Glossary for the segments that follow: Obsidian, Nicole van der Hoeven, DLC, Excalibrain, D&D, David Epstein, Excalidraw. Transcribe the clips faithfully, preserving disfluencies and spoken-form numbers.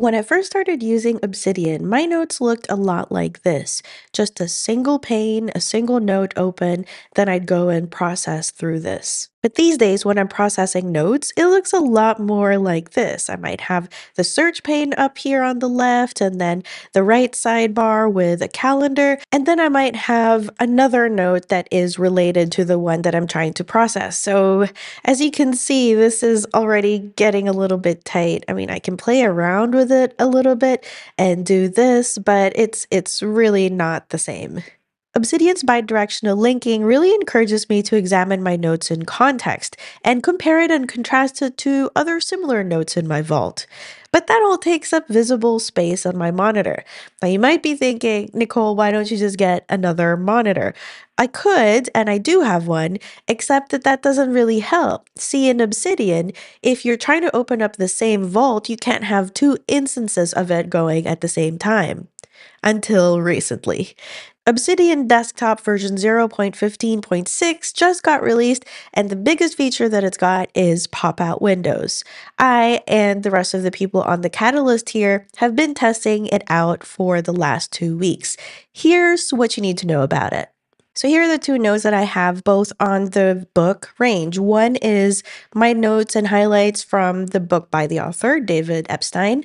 When I first started using Obsidian, my notes looked a lot like this. Just a single pane, a single note open, then I'd go and process through this. But these days when I'm processing notes, it looks a lot more like this. I might have the search pane up here on the left and then the right sidebar with a calendar, and then I might have another note that is related to the one that I'm trying to process. So as you can see, this is already getting a little bit tight. I mean, I can play around with it a little bit and do this, but it's it's really not the same. Obsidian's bidirectional linking really encourages me to examine my notes in context and compare it and contrast it to other similar notes in my vault. But that all takes up visible space on my monitor. Now you might be thinking, Nicole, why don't you just get another monitor? I could, and I do have one, except that that doesn't really help. See, in Obsidian, if you're trying to open up the same vault, you can't have two instances of it going at the same time. Until recently. Obsidian Desktop version zero point fifteen point six just got released, and the biggest feature that it's got is pop-out windows. I and the rest of the people on the Catalyst here have been testing it out for the last two weeks. Here's what you need to know about it. So here are the two notes that I have both on the book range. One is my notes and highlights from the book by the author, David Epstein.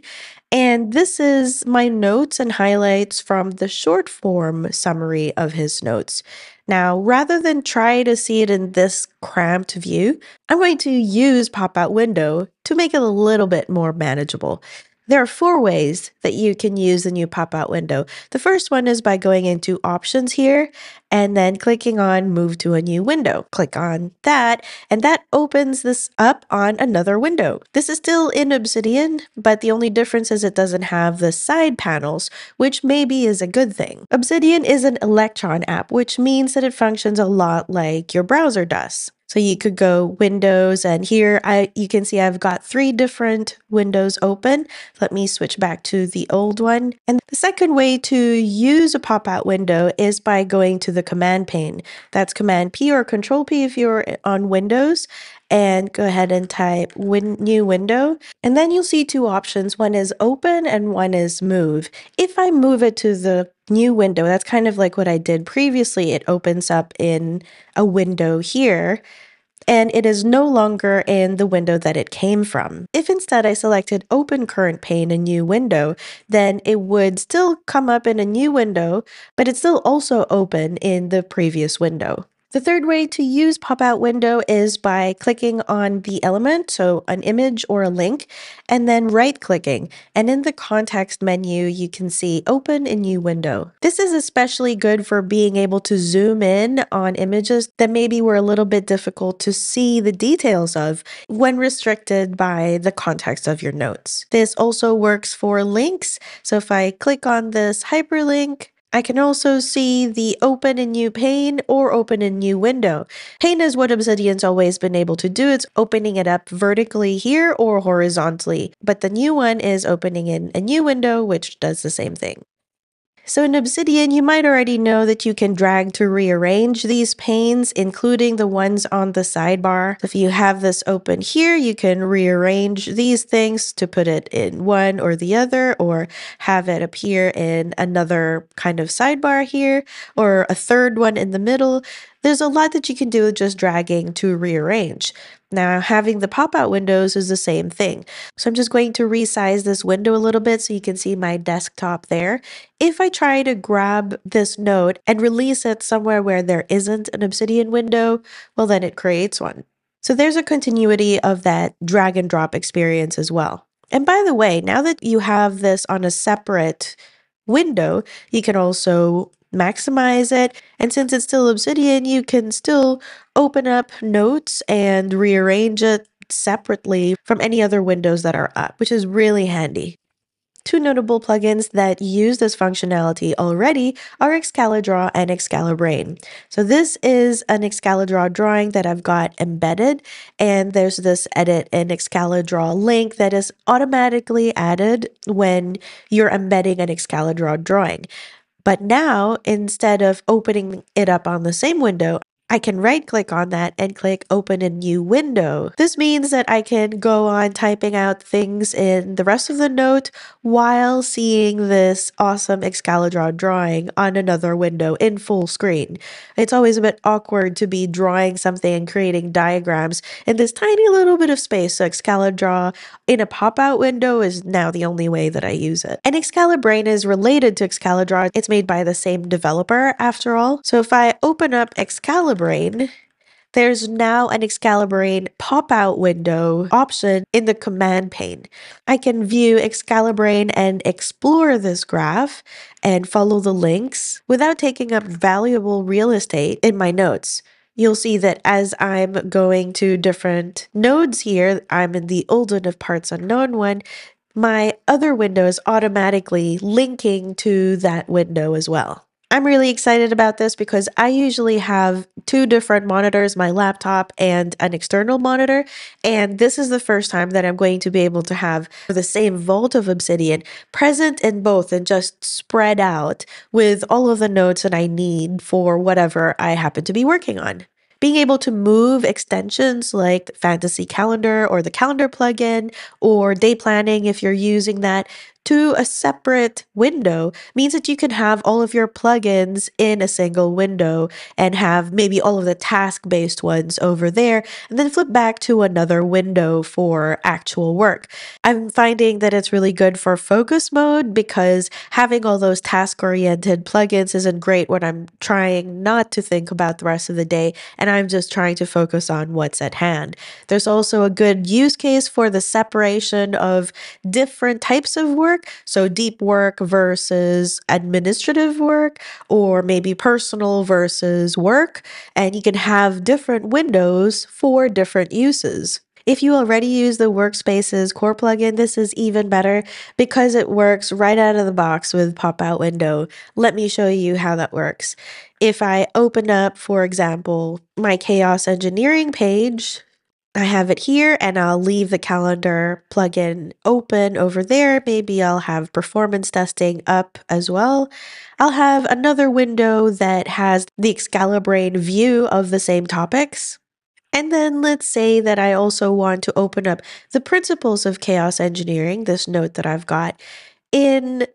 And this is my notes and highlights from the short form summary of his notes. Now, rather than try to see it in this cramped view, I'm going to use pop-out window to make it a little bit more manageable. There are four ways that you can use the new pop-out window. The first one is by going into options here and then clicking on move to a new window. Click on that, and that opens this up on another window. This is still in Obsidian, but the only difference is it doesn't have the side panels, which maybe is a good thing. Obsidian is an Electron app, which means that it functions a lot like your browser does. So you could go windows, and here I you can see I've got three different windows open. Let me switch back to the old one. And the second way to use a pop-out window is by going to the command pane. That's command P or control P if you're on Windows. And go ahead and type win new window. And then you'll see two options. One is open and one is move. If I move it to the new window, that's kind of like what I did previously. It opens up in a window here, and it is no longer in the window that it came from. If instead I selected open current pane, a new window, then it would still come up in a new window, but it's still also open in the previous window. The third way to use pop-out window is by clicking on the element, so an image or a link, and then right-clicking. And in the context menu, you can see open a new window. This is especially good for being able to zoom in on images that maybe were a little bit difficult to see the details of when restricted by the context of your notes. This also works for links. So if I click on this hyperlink, I can also see the open a new pane or open a new window. Pane is what Obsidian's always been able to do. It's opening it up vertically here or horizontally, but the new one is opening in a new window, which does the same thing. So in Obsidian, you might already know that you can drag to rearrange these panes, including the ones on the sidebar. So if you have this open here, you can rearrange these things to put it in one or the other, or have it appear in another kind of sidebar here, or a third one in the middle. There's a lot that you can do with just dragging to rearrange. Now, having the pop-out windows is the same thing. So I'm just going to resize this window a little bit so you can see my desktop there. If I try to grab this note and release it somewhere where there isn't an Obsidian window, well, then it creates one. So there's a continuity of that drag and drop experience as well. And by the way, now that you have this on a separate window, you can also maximize it, and since it's still Obsidian, you can still open up notes and rearrange it separately from any other windows that are up, which is really handy. Two notable plugins that use this functionality already are Excalidraw and Excalibrain. So this is an Excalidraw drawing that I've got embedded, and there's this edit an Excalidraw link that is automatically added when you're embedding an Excalidraw drawing. But now, instead of opening it up on the same window, I can right-click on that and click open a new window. This means that I can go on typing out things in the rest of the note while seeing this awesome Excalibrain drawing on another window in full screen. It's always a bit awkward to be drawing something and creating diagrams in this tiny little bit of space, so Excalibrain in a pop-out window is now the only way that I use it. And Excalibrain is related to Excalibrain. It's made by the same developer after all. So if I open up Excalibrain, there's now an Excalibrain pop-out window option in the command pane. I can view Excalibrain and explore this graph and follow the links without taking up valuable real estate in my notes. You'll see that as I'm going to different nodes here, I'm in the old one of parts unknown one, my other window is automatically linking to that window as well. I'm really excited about this because I usually have two different monitors, my laptop and an external monitor, and this is the first time that I'm going to be able to have the same vault of Obsidian present in both and just spread out with all of the notes that I need for whatever I happen to be working on. Being able to move extensions like Fantasy Calendar or the Calendar plugin or Day Planning, if you're using that, to a separate window means that you can have all of your plugins in a single window and have maybe all of the task-based ones over there and then flip back to another window for actual work. I'm finding that it's really good for focus mode because having all those task-oriented plugins isn't great when I'm trying not to think about the rest of the day and I'm just trying to focus on what's at hand. There's also a good use case for the separation of different types of work. So deep work versus administrative work, or maybe personal versus work, and you can have different windows for different uses. If you already use the Workspaces core plugin, this is even better because it works right out of the box with pop-out window. Let me show you how that works. If I open up, for example, my chaos engineering page, I have it here and I'll leave the calendar plugin open over there. Maybe I'll have performance testing up as well. I'll have another window that has the Excalibrain view of the same topics. And then let's say that I also want to open up the principles of chaos engineering, this note that I've got, in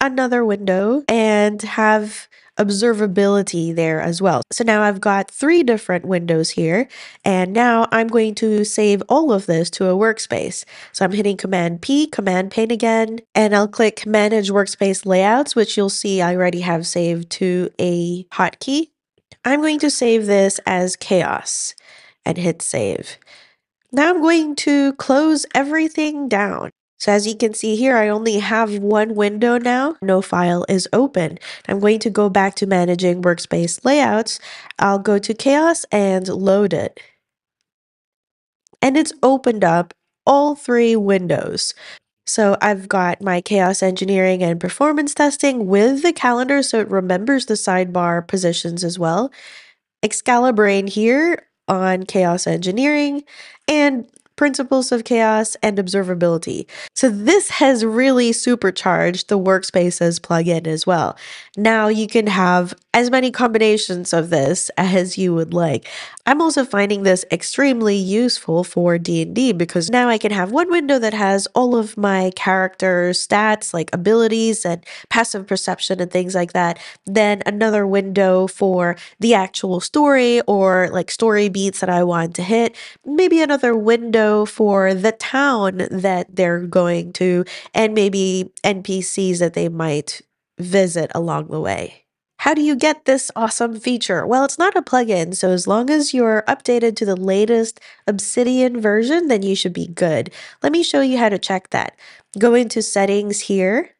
another window and have observability there as well. So now I've got three different windows here, and now I'm going to save all of this to a workspace. So I'm hitting Command P, Command Pane again, and I'll click Manage Workspace Layouts, which you'll see I already have saved to a hotkey. I'm going to save this as Chaos and hit Save. Now I'm going to close everything down. So as you can see here, I only have one window now. No file is open. I'm going to go back to managing workspace layouts. I'll go to chaos and load it. And it's opened up all three windows. So I've got my chaos engineering and performance testing with the calendar, so it remembers the sidebar positions as well. Excalibrain here on chaos engineering and principles of chaos and observability. So this has really supercharged the Workspaces plugin as well. Now you can have as many combinations of this as you would like. I'm also finding this extremely useful for D and D because now I can have one window that has all of my character stats like abilities and passive perception and things like that. Then another window for the actual story or like story beats that I want to hit. Maybe another window for the town that they're going to, and maybe N P Cs that they might visit along the way. How do you get this awesome feature? Well, it's not a plugin, so as long as you're updated to the latest Obsidian version, then you should be good. Let me show you how to check that. Go into Settings here,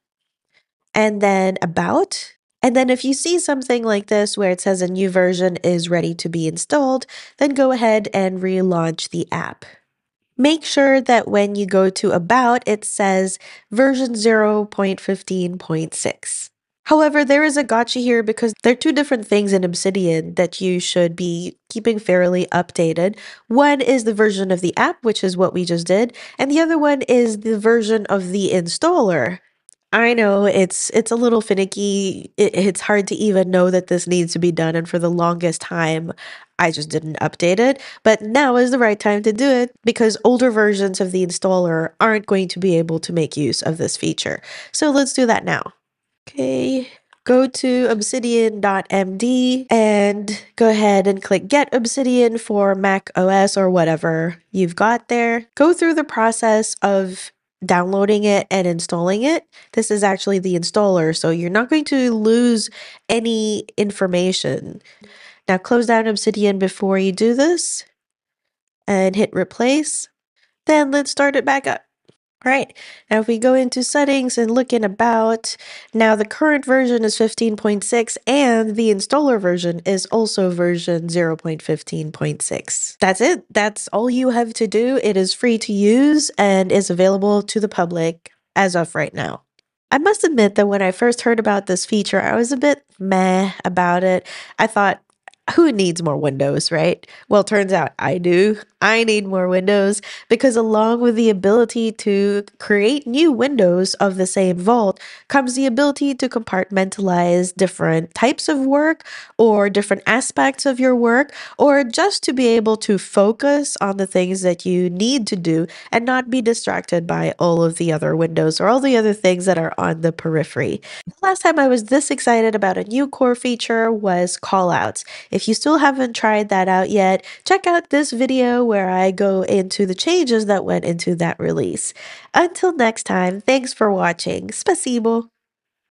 and then About. And then if you see something like this where it says a new version is ready to be installed, then go ahead and relaunch the app. Make sure that when you go to About, it says version zero point fifteen point six. However, there is a gotcha here because there are two different things in Obsidian that you should be keeping fairly updated. One is the version of the app, which is what we just did, and the other one is the version of the installer. I know it's it's a little finicky. It, it's hard to even know that this needs to be done, and for the longest time, I just didn't update it. But now is the right time to do it because older versions of the installer aren't going to be able to make use of this feature. So let's do that now. Okay, go to obsidian dot m d and go ahead and click Get Obsidian for Mac O S or whatever you've got there. Go through the process of downloading it and installing it. This is actually the installer, so you're not going to lose any information. Now close down Obsidian before you do this and hit replace. Then let's start it back up. All right, now if we go into settings and look in about, now the current version is fifteen point six and the installer version is also version zero point fifteen point six. That's it. That's all you have to do. It is free to use and is available to the public as of right now. I must admit that when I first heard about this feature, I was a bit meh about it. I thought, who needs more windows, right? Well, turns out I do. I need more windows because along with the ability to create new windows of the same vault comes the ability to compartmentalize different types of work or different aspects of your work, or just to be able to focus on the things that you need to do and not be distracted by all of the other windows or all the other things that are on the periphery. The last time I was this excited about a new core feature was callouts. If you still haven't tried that out yet, check out this video where I go into the changes that went into that release. Until next time, thanks for watching. Спасибо!